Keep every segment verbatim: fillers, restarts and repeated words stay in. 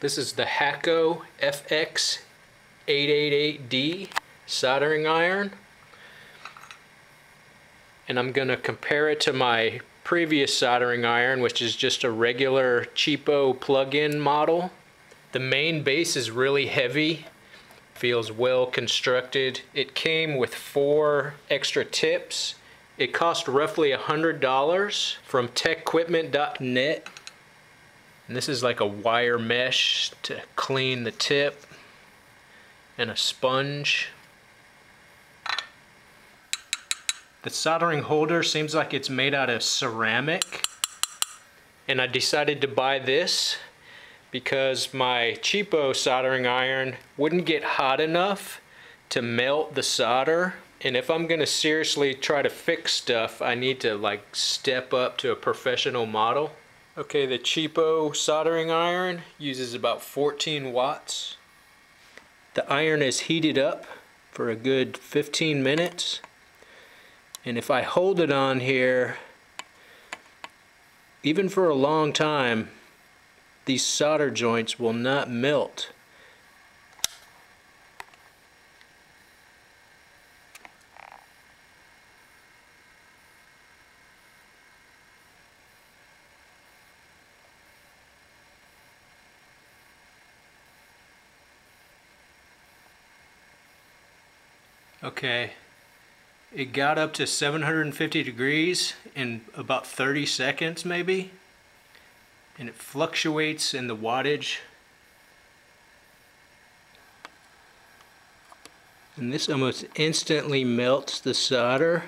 This is the Hakko F X eight eight eight D soldering iron, and I'm going to compare it to my previous soldering iron, which is just a regular cheapo plug-in model. The main base is really heavy, feels well constructed. It came with four extra tips. It cost roughly one hundred dollars from tequipment dot net. And this is like a wire mesh to clean the tip and a sponge. The soldering holder seems like it's made out of ceramic. And I decided to buy this because my cheapo soldering iron wouldn't get hot enough to melt the solder. And if I'm gonna seriously try to fix stuff, I need to like step up to a professional model. Okay, the cheapo soldering iron uses about fourteen watts. The iron is heated up for a good fifteen minutes. And if I hold it on here, even for a long time, these solder joints will not melt. Okay, it got up to seven hundred fifty degrees in about thirty seconds maybe, and it fluctuates in the wattage. And this almost instantly melts the solder.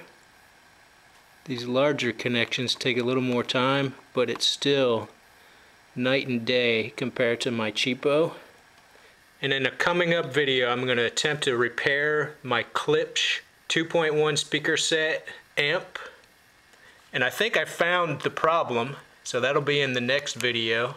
These larger connections take a little more time, but it's still night and day compared to my cheapo. And in a coming up video, I'm going to attempt to repair my Klipsch two point one speaker set amp. And I think I found the problem, so that'll be in the next video.